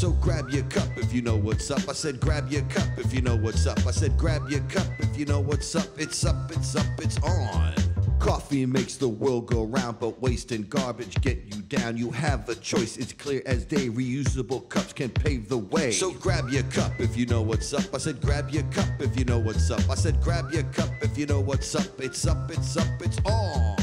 So grab your cup if you know what's up. I said grab your cup if you know what's up. I said grab your cup if you know what's up. It's up, it's up, it's on. Coffee makes the world go round, but waste and garbage get you down. You have a choice, it's clear as day. Reusable cups can pave the way. So grab your cup if you know what's up. I said grab your cup if you know what's up. I said grab your cup if you know what's up. It's up, it's up, it's on.